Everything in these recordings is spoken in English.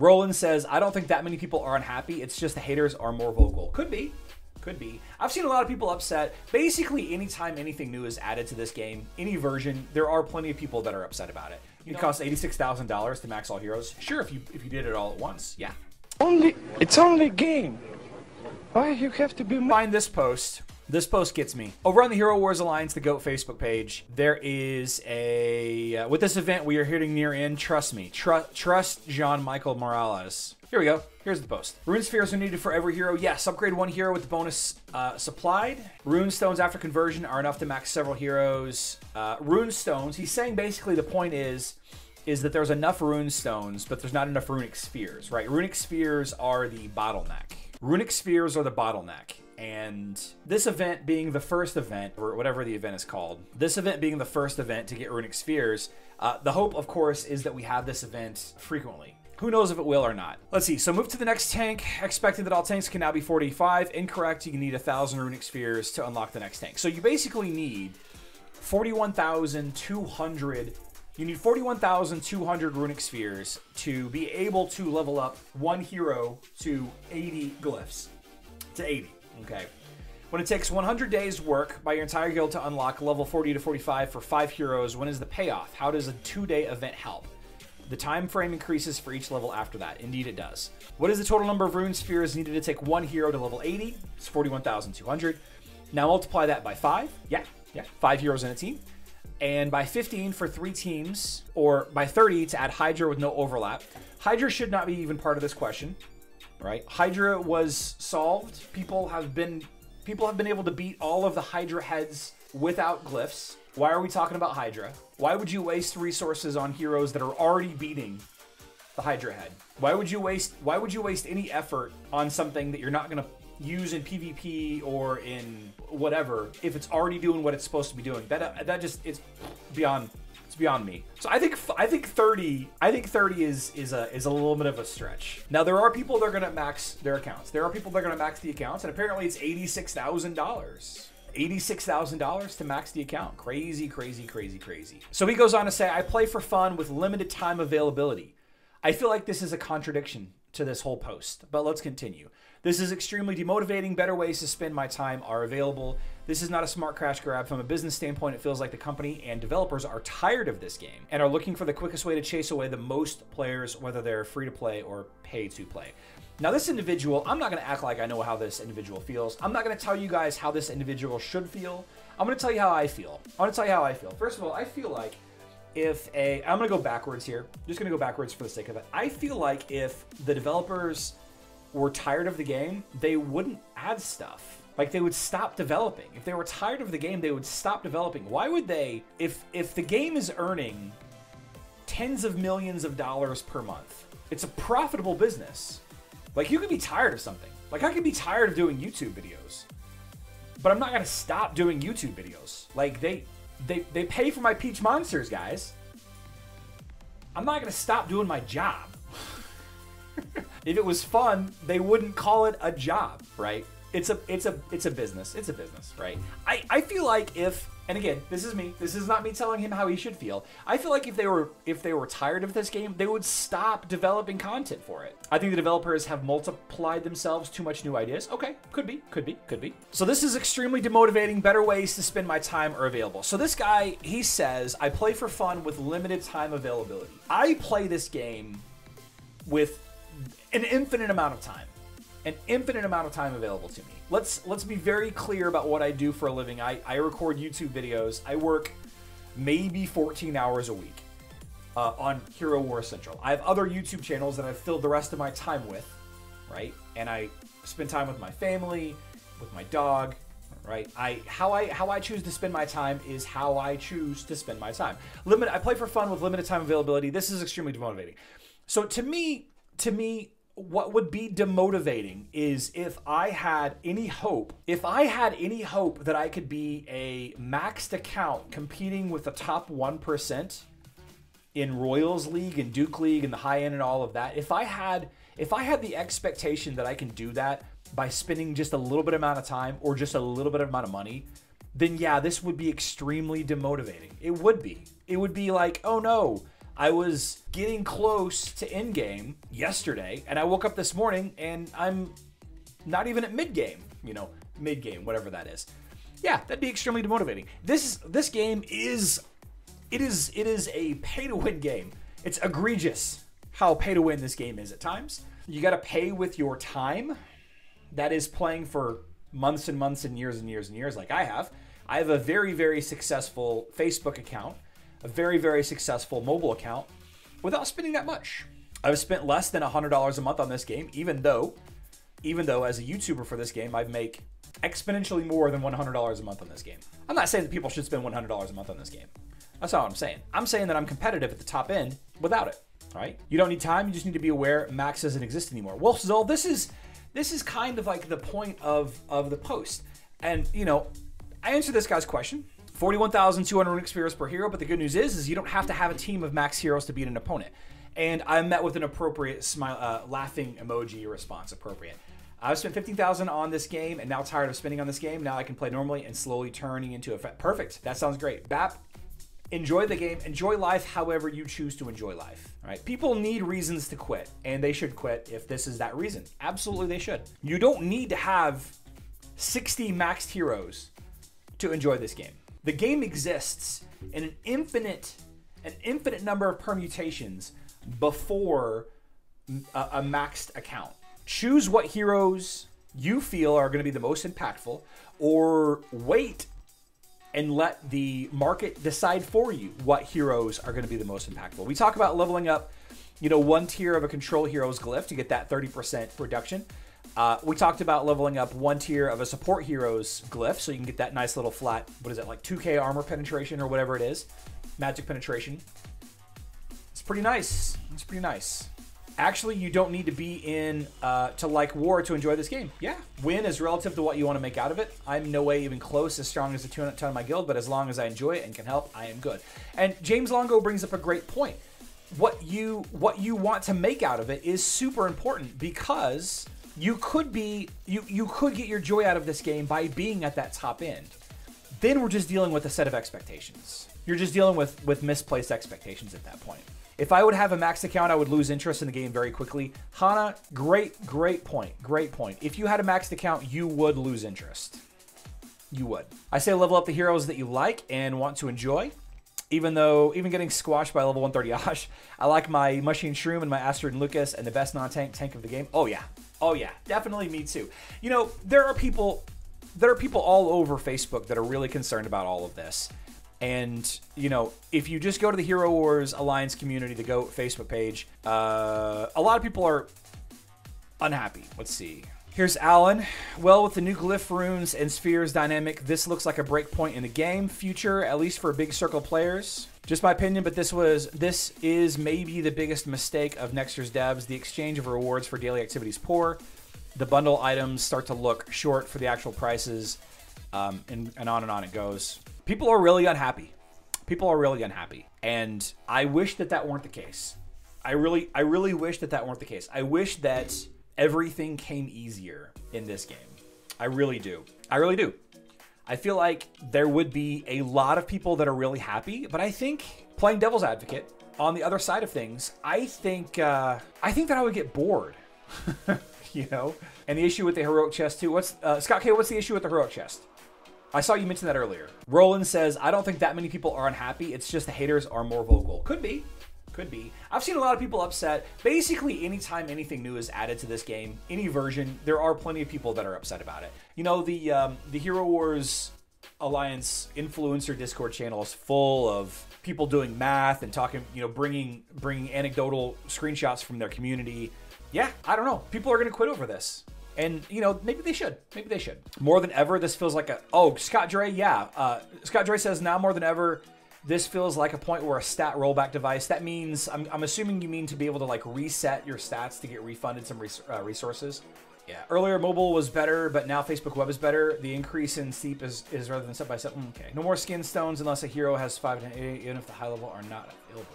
Roland says, I don't think that many people are unhappy. It's just the haters are more vocal. Could be. Could be. I've seen a lot of people upset. Basically, anytime anything new is added to this game, any version, there are plenty of people that are upset about it. It costs $86,000 to max all heroes. Sure, if you did it all at once, yeah. It's only a game. Why you have to be... Find this post. This post gets me. Over on the Hero Wars Alliance, the GOAT Facebook page, there is a... with this event, we are hitting near end. Trust me. Trust Jean-Michel Morales. Here we go. Here's the post. Rune spheres are needed for every hero. Yes, upgrade one hero with the bonus supplied. Rune stones after conversion are enough to max several heroes. Rune stones. He's saying basically the point is that there's enough rune stones, but there's not enough runic spheres, right? Runic spheres are the bottleneck. Runic spheres are the bottleneck. And this event being the first event, or whatever the event is called, this event being the first event to get runic spheres, the hope, of course, is that we have this event frequently. Who knows if it will or not. Let's see. So move to the next tank. Expected that all tanks can now be 45. Incorrect. You need 1,000 runic spheres to unlock the next tank. So you basically need 41,200. You need 41,200 runic spheres to be able to level up one hero to 80 glyphs. To 80. Okay. When it takes 100 days work by your entire guild to unlock level 40 to 45 for 5 heroes, when is the payoff? How does a 2-day event help? The time frame increases for each level after that. Indeed, it does. What is the total number of rune spheres needed to take one hero to level 80? It's 41,200. Now multiply that by 5. Yeah. 5 heroes in a team. And by 15 for 3 teams, or by 30 to add Hydra with no overlap. Hydra should not be even part of this question, right? Hydra was solved. People have been able to beat all of the Hydra heads without glyphs. Why are we talking about Hydra? Why would you waste resources on heroes that are already beating the Hydra head? Why would you waste any effort on something that you're not going to use in PvP or in whatever if it's already doing what it's supposed to be doing? That just it's beyond me. So I think 30 is a little bit of a stretch. Now there are people that are going to max their accounts. There are people that are going to max the accounts, and apparently it's $86,000. $86,000 to max the account. Crazy, crazy, crazy, crazy. So he goes on to say, I play for fun with limited time availability. I feel like this is a contradiction to this whole post, but let's continue. This is extremely demotivating. Better ways to spend my time are available. This is not a smart cash grab. From a business standpoint, it feels like the company and developers are tired of this game and are looking for the quickest way to chase away the most players, whether they're free to play or pay to play. Now this individual, I'm not going to act like I know how this individual feels. I'm not going to tell you guys how this individual should feel. I'm going to tell you how I feel. I'm going to tell you how I feel. First of all, I feel like I'm going to go backwards here. I'm just going to go backwards for the sake of it. I feel like if the developers were tired of the game, they wouldn't add stuff. Like they would stop developing. If they were tired of the game, they would stop developing. Why would they, if the game is earning tens of millions of dollars per month, it's a profitable business. Like, you could be tired of something. Like, I could be tired of doing YouTube videos, but I'm not going to stop doing YouTube videos. Like, they pay for my Peach Monsters, guys. I'm not going to stop doing my job. If it was fun, they wouldn't call it a job, right? It's a business. It's a business, right? I feel like if, and again, this is me. This is not me telling him how he should feel. I feel like if they were tired of this game, they would stop developing content for it. I think the developers have multiplied themselves too much new ideas. Okay, could be. So this is extremely demotivating. Better ways to spend my time are available. So this guy, he says, I play for fun with limited time availability. I play this game with an infinite amount of time. An infinite amount of time available to me. Let's be very clear about what I do for a living. I record YouTube videos. I work maybe 14 hours a week on Hero Wars Central. I have other YouTube channels that I've filled the rest of my time with, right? And I spend time with my family, with my dog, right? How I choose to spend my time is how I choose to spend my time. I play for fun with limited time availability. This is extremely demotivating. So to me, what would be demotivating is if I had any hope that I could be a maxed account competing with the top 1% in Royals League and Duke League and the high end and all of that. If I had the expectation that I can do that by spending just a little bit amount of time or just a little bit amount of money, then yeah, this would be extremely demotivating. It would be like, oh no, I was getting close to end game yesterday, and I woke up this morning and I'm not even at mid game, you know, mid game, whatever that is. Yeah, that'd be extremely demotivating. This game is, it is a pay to win game. It's egregious how pay to win this game is at times. You got to pay with your time. That is playing for months and months and years and years and years, like I have. I have a very, very successful Facebook account, a very, very successful mobile account without spending that much. I've spent less than $100 a month on this game, even though as a YouTuber for this game, I make exponentially more than $100 a month on this game. I'm not saying that people should spend $100 a month on this game. That's not what I'm saying. I'm saying that I'm competitive at the top end without it, all right? You don't need time, you just need to be aware Max doesn't exist anymore. Well, so this is kind of like the point of the post. And, you know, I answered this guy's question. 41,200 experience per hero, but the good news is you don't have to have a team of max heroes to beat an opponent. And I met with an appropriate smile, laughing emoji response, appropriate. I've spent 15,000 on this game and now tired of spending on this game. Now I can play normally and slowly turning into a perfect. That sounds great. Bap, enjoy the game, enjoy life however you choose to enjoy life, right? People need reasons to quit, and they should quit if this is that reason. Absolutely, they should. You don't need to have 60 maxed heroes to enjoy this game. The game exists in an infinite number of permutations before a maxed account. Choose what heroes you feel are gonna be the most impactful, or wait and let the market decide for you what heroes are gonna be the most impactful. We talk about leveling up, you know, one tier of a control hero's glyph to get that 30% reduction. We talked about leveling up one tier of a support hero's glyph so you can get that nice little flat, what is it, like 2K armor penetration or whatever it is, magic penetration. It's pretty nice, it's pretty nice. Actually, you don't need to be in to like war to enjoy this game. Yeah, win is relative to what you want to make out of it. I'm no way even close as strong as a ton of my guild, but as long as I enjoy it and can help, I am good. And James Longo brings up a great point. What you want to make out of it is super important, because you could be you could get your joy out of this game by being at that top end. Then we're just dealing with a set of expectations. You're just dealing with misplaced expectations at that point. If I would have a max account, I would lose interest in the game very quickly. Hana, great point, great point. If you had a maxed account, you would lose interest. You would. I say level up the heroes that you like and want to enjoy, even getting squashed by level 130 Osh. I like my Mushroom Shroom and my Astrid and Lucas and the best non-tank of the game. Oh yeah, oh yeah, definitely me too. You know, there are people all over Facebook that are really concerned about all of this. And, you know, if you just go to the Hero Wars Alliance community, the GOAT Facebook page, a lot of people are unhappy. Let's see. Here's Alan. Well, with the new glyph runes and spheres dynamic, this looks like a breakpoint in the game future, at least for big circle players. Just my opinion, but this is maybe the biggest mistake of Nexters devs. The exchange of rewards for daily activities poor. The bundle items start to look short for the actual prices, and on and on it goes. People are really unhappy. People are really unhappy. And I wish that that weren't the case. I really wish that that weren't the case. I wish that everything came easier in this game. I really do. I really do. I feel like there would be a lot of people that are really happy, but I think, playing devil's advocate, on the other side of things, I think that I would get bored, you know? And the issue with the heroic chest too, Scott K, what's the issue with the heroic chest? I saw you mention that earlier. Roland says, I don't think that many people are unhappy. It's just the haters are more vocal. Could be, could be. I've seen a lot of people upset. Basically, anytime anything new is added to this game, any version, there are plenty of people that are upset about it. You know, the Hero Wars Alliance influencer Discord channel is full of people doing math and talking, you know, bringing anecdotal screenshots from their community. Yeah, I don't know. People are gonna quit over this. And, you know, maybe they should. Maybe they should. More than ever, this feels like a... Oh, Scott Dre, yeah. Scott Dre says, now more than ever, this feels like a point where a stat rollback device... That means... I'm assuming you mean to be able to, like, reset your stats to get refunded some resources. Yeah. Earlier, mobile was better, but now Facebook web is better. The increase in steep is rather than step by step. Okay. No more skin stones unless a hero has 5 and 8, even if the high level are not available.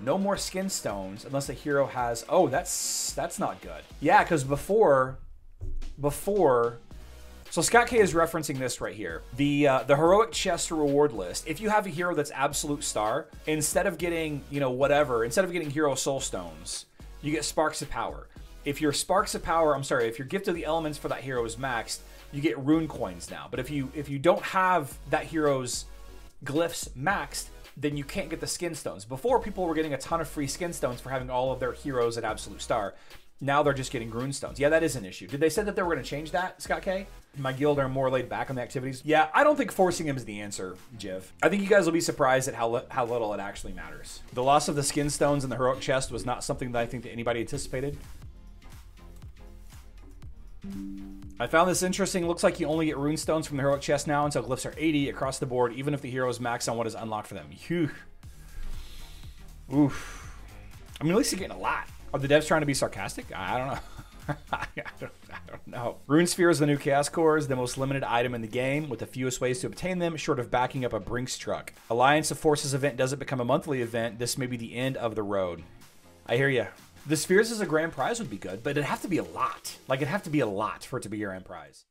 No more skin stones unless a hero has... Oh, that's not good. Yeah, because before... So Scott K is referencing this right here. The heroic chest reward list. If you have a hero that's absolute star, instead of getting, you know, whatever, instead of getting hero soul stones, you get sparks of power. If your sparks of power, I'm sorry, if your gift of the elements for that hero is maxed, you get rune coins now. But if you don't have that hero's glyphs maxed, then you can't get the skin stones. Before, people were getting a ton of free skin stones for having all of their heroes at absolute star. Now they're just getting rune stones. Yeah, that is an issue. Did they say that they were going to change that, Scott K? My guild are more laid back on the activities. Yeah, I don't think forcing him is the answer, Jiv. I think you guys will be surprised at how little it actually matters. The loss of the skin stones in the heroic chest was not something that I think that anybody anticipated. I found this interesting. Looks like you only get rune stones from the heroic chest now until glyphs are 80 across the board, even if the hero is maxed on what is unlocked for them. Phew. Oof. I mean, at least you're getting a lot. Are the devs trying to be sarcastic? I don't know. I don't know. Rune Sphere is the new Chaos Corps, the most limited item in the game, with the fewest ways to obtain them, short of backing up a Brinks truck. Alliance of Forces event doesn't become a monthly event. This may be the end of the road. I hear ya. The Spheres as a grand prize would be good, but it'd have to be a lot. Like, it'd have to be a lot for it to be your grand prize.